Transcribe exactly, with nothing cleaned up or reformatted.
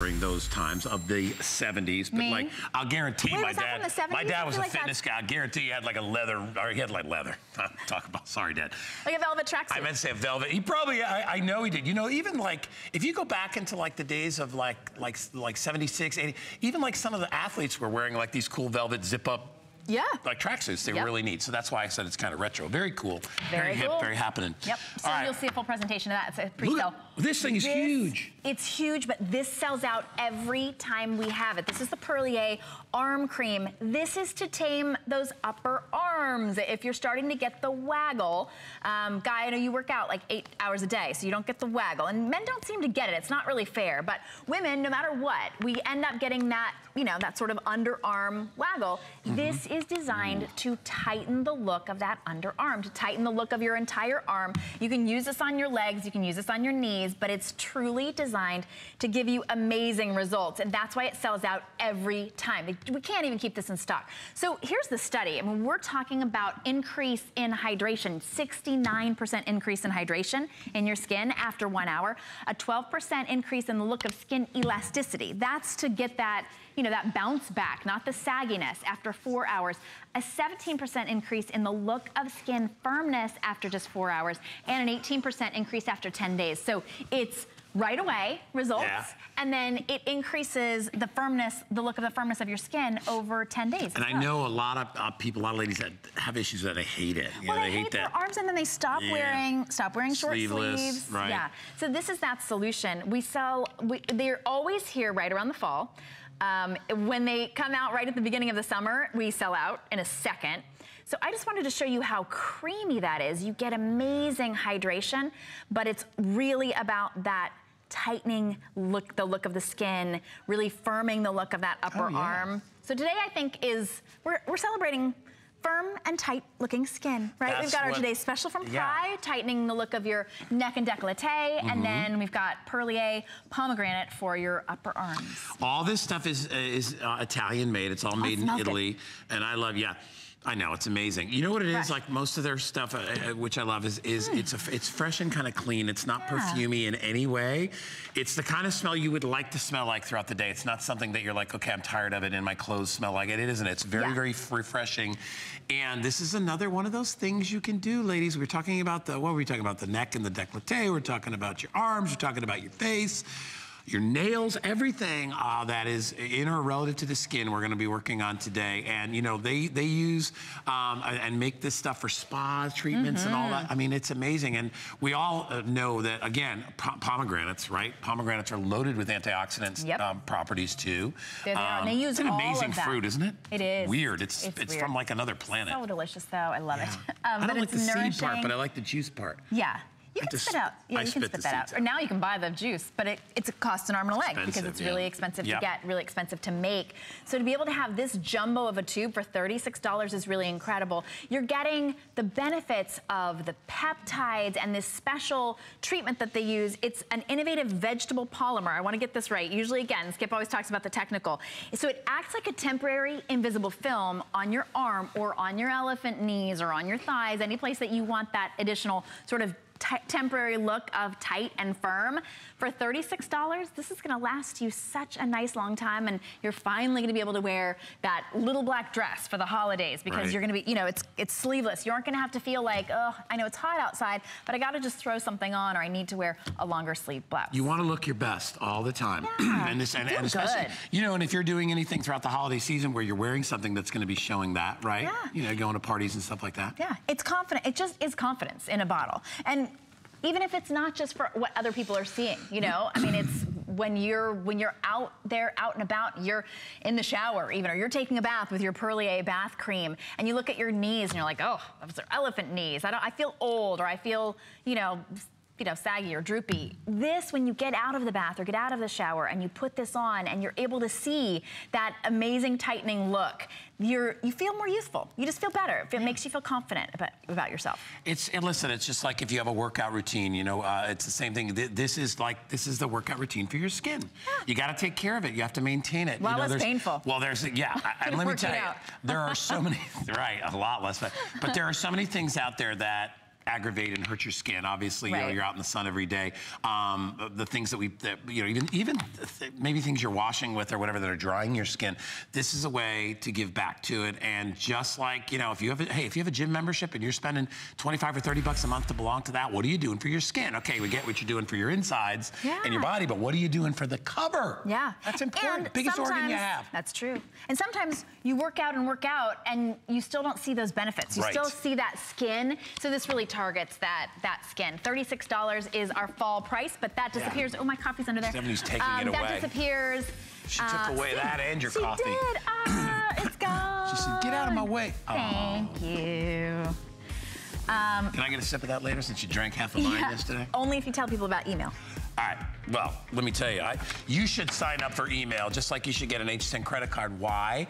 during those times of the seventies, but Me? like I'll guarantee Wait, my dad, my dad was a like fitness that... guy. I guarantee he had like a leather, or he had like leather. Talk about, sorry, Dad. Like a velvet tracksuit. I meant to say a velvet. He probably, I, I know he did. You know, even like if you go back into like the days of like like like seventy-six, eighty, even like some of the athletes were wearing like these cool velvet zip-up. Yeah. Like tracksuits, they yep. really neat. So that's why I said it's kind of retro. Very cool. Very, very hip, cool. very happening. Yep. So right. you'll see a full presentation of that. It's a pre-sale. This thing is this, huge. It's huge, but this sells out every time we have it. This is the Perlier Arm Cream. This is to tame those upper arms. If you're starting to get the waggle, um, Guy, I know you work out like eight hours a day, so you don't get the waggle. And men don't seem to get it. It's not really fair. But women, no matter what, we end up getting that, you know, that sort of underarm waggle. Mm-hmm. This is is designed to tighten the look of that underarm, to tighten the look of your entire arm. You can use this on your legs, you can use this on your knees, but it's truly designed to give you amazing results, and that's why it sells out every time. We can't even keep this in stock. So here's the study. I mean, we're talking about increase in hydration, sixty-nine percent increase in hydration in your skin after one hour, a twelve percent increase in the look of skin elasticity. That's to get that, you know, that bounce back, not the sagginess, after four hours. A seventeen percent increase in the look of skin firmness after just four hours, and an eighteen percent increase after ten days. So it's right away results, yeah. and then it increases the firmness, the look of the firmness of your skin over ten days. And well. I know a lot of uh, people, a lot of ladies that have issues that they hate it. You well, know, they, they hate, hate that. their arms, and then they stop yeah. wearing, stop wearing short Sleeveless, sleeves. Right. Yeah. So this is that solution. We sell. We, they're always here right around the fall. Um, when they come out right at the beginning of the summer, we sell out in a second. So I just wanted to show you how creamy that is. You get amazing hydration, but it's really about that tightening look, the look of the skin, really firming the look of that upper oh, yeah. arm. So today I think is, we're, we're celebrating firm and tight looking skin, right? That's we've got our what, today's special from Pry, yeah. tightening the look of your neck and décolleté, mm-hmm. and then we've got Perlier Pomegranate for your upper arms. All this stuff is is uh, Italian made. It's all made oh, in Italy, good. and I love, yeah. I know, it's amazing. You know what it fresh. is? Like most of their stuff, uh, which I love, is, is mm. it's a, it's fresh and kind of clean. It's not yeah. perfumey in any way. It's the kind of smell you would like to smell like throughout the day. It's not something that you're like, okay, I'm tired of it and my clothes smell like it. It isn't. It's very, yeah. very refreshing. And this is another one of those things you can do, ladies. We we're talking about the, what were we talking about? The neck and the décolleté. We we're talking about your arms. We're talking about your face. Your nails, everything uh, that is in or relative to the skin, we're going to be working on today. And you know, they they use um, and make this stuff for spa treatments mm-hmm. and all that. I mean, it's amazing. And we all know that again, pomegranates, right? Pomegranates are loaded with antioxidants yep. um, properties too. There they are. Um, and they use it's an amazing all of that. fruit, isn't it? It is. Weird. It's it's, it's weird. from like another planet. So delicious, though. I love yeah. it. Um, I don't but like it's the nourishing. seed part, but I like the juice part. Yeah. You can spit out. Yeah, I you can spit that out. out. Or now you can buy the juice, but it it's, it costs an arm and a leg expensive, because it's yeah. really expensive yep. to get, really expensive to make. So to be able to have this jumbo of a tube for thirty-six dollars is really incredible. You're getting the benefits of the peptides and this special treatment that they use. It's an innovative vegetable polymer. I want to get this right. Usually, again, Skip always talks about the technical. So it acts like a temporary invisible film on your arm or on your elephant knees or on your thighs, any place that you want that additional sort of temporary look of tight and firm. For thirty-six dollars, this is gonna last you such a nice long time, and you're finally gonna be able to wear that little black dress for the holidays because right. you're gonna be, you know, it's it's sleeveless. You aren't gonna have to feel like, oh, I know it's hot outside, but I gotta just throw something on, or I need to wear a longer sleeve blouse. You wanna look your best all the time. Yeah, and this, and, and especially, good. you know, and if you're doing anything throughout the holiday season where you're wearing something that's gonna be showing that, right? Yeah. You know, going to parties and stuff like that. Yeah, it's confident. It just is confidence in a bottle. And even if it's not just for what other people are seeing, you know? I mean, it's when you're when you're out there, out and about, you're in the shower even, or you're taking a bath with your Perlier bath cream, and you look at your knees and you're like, oh, those are elephant knees. I don't, I feel old, or I feel, you know, you know, saggy or droopy. This, when you get out of the bath or get out of the shower and you put this on and you're able to see that amazing tightening look, you're, you feel more youthful. You just feel better. It yeah. makes you feel confident about, about yourself. It's, and listen, it's just like if you have a workout routine, you know, uh, it's the same thing. Th this is like, this is the workout routine for your skin. Yeah. You gotta take care of it. You have to maintain it. Well, you know, it's painful. Well, there's, yeah, I, and let me tell you, there are so many, right, a lot less, but, but there are so many things out there that aggravate and hurt your skin. Obviously, right. you know, you're out in the sun every day. Um, the things that we, that, you know, even even th maybe things you're washing with or whatever that are drying your skin. This is a way to give back to it. And just like, you know, if you have a, hey, if you have a gym membership and you're spending twenty-five or thirty bucks a month to belong to that, what are you doing for your skin? Okay, we get what you're doing for your insides yeah. and your body, but what are you doing for the cover? Yeah, that's important. And biggest organ you have. That's true. And sometimes you work out and work out, and you still don't see those benefits. You right. still see that skin. So this really targets that that skin. thirty-six dollars is our fall price, but that disappears. Yeah. Oh, my coffee's under there. Somebody's taking um, it away. That disappears. She uh, took away she, that and your she coffee. She did. Ah, it's gone. She said, "Get out of my way." Thank oh. you. Um, Can I get a sip of that later since you drank half of mine yeah, yesterday? Only if you tell people about email. All right, well, let me tell you, I, you should sign up for email just like you should get an H ten credit card. Why?